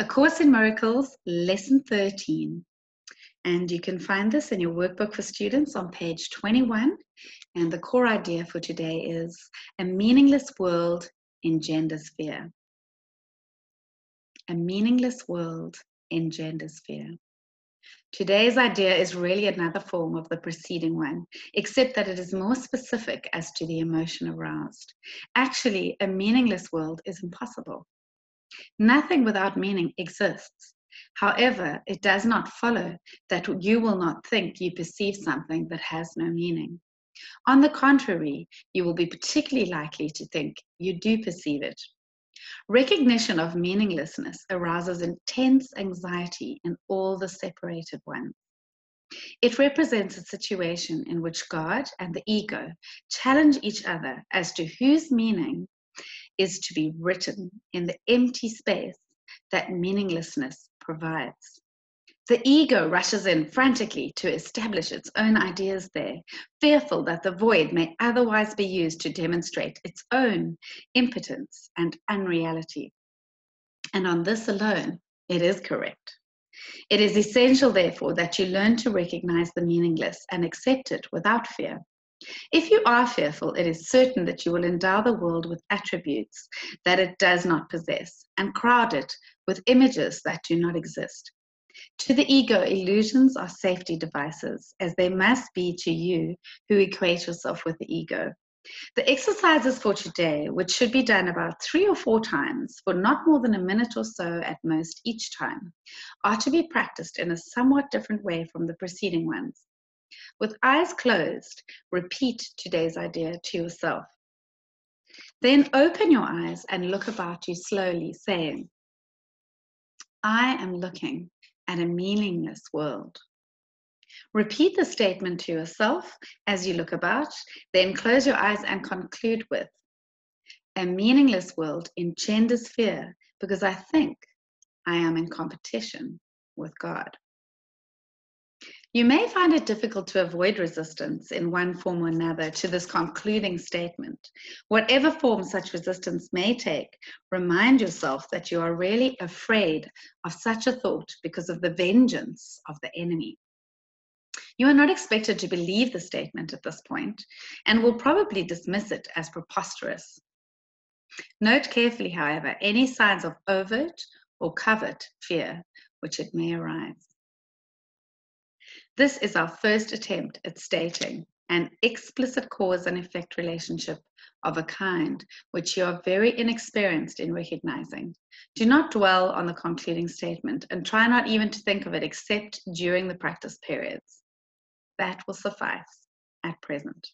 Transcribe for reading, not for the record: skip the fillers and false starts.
A Course in Miracles, Lesson 13. And you can find this in your Workbook for Students on page 21. And the core idea for today is a meaningless world in gender sphere. A meaningless world in gender sphere. Today's idea is really another form of the preceding one, except that it is more specific as to the emotion aroused. Actually, a meaningless world is impossible. Nothing without meaning exists. However, it does not follow that you will not think you perceive something that has no meaning. On the contrary, you will be particularly likely to think you do perceive it. Recognition of meaninglessness arouses intense anxiety in all the separated ones. It represents a situation in which God and the ego challenge each other as to whose meaning is to be written in the empty space that meaninglessness provides. The ego rushes in frantically to establish its own ideas there, fearful that the void may otherwise be used to demonstrate its own impotence and unreality. And on this alone, it is correct. It is essential, therefore, that you learn to recognize the meaningless and accept it without fear. If you are fearful, it is certain that you will endow the world with attributes that it does not possess and crowd it with images that do not exist. To the ego, illusions are safety devices, as they must be to you who equate yourself with the ego. The exercises for today, which should be done about 3 or 4 times for not more than a minute or so at most each time, are to be practiced in a somewhat different way from the preceding ones. With eyes closed, repeat today's idea to yourself. Then open your eyes and look about you slowly, saying, I am looking at a meaningless world. Repeat the statement to yourself as you look about, then close your eyes and conclude with, a meaningless world in gender sphere, because I think I am in competition with God. You may find it difficult to avoid resistance in one form or another to this concluding statement. Whatever form such resistance may take, remind yourself that you are really afraid of such a thought because of the vengeance of the enemy. You are not expected to believe the statement at this point and will probably dismiss it as preposterous. Note carefully, however, any signs of overt or covert fear which it may arise. This is our first attempt at stating an explicit cause and effect relationship of a kind which you are very inexperienced in recognizing. Do not dwell on the concluding statement and try not even to think of it except during the practice periods. That will suffice at present.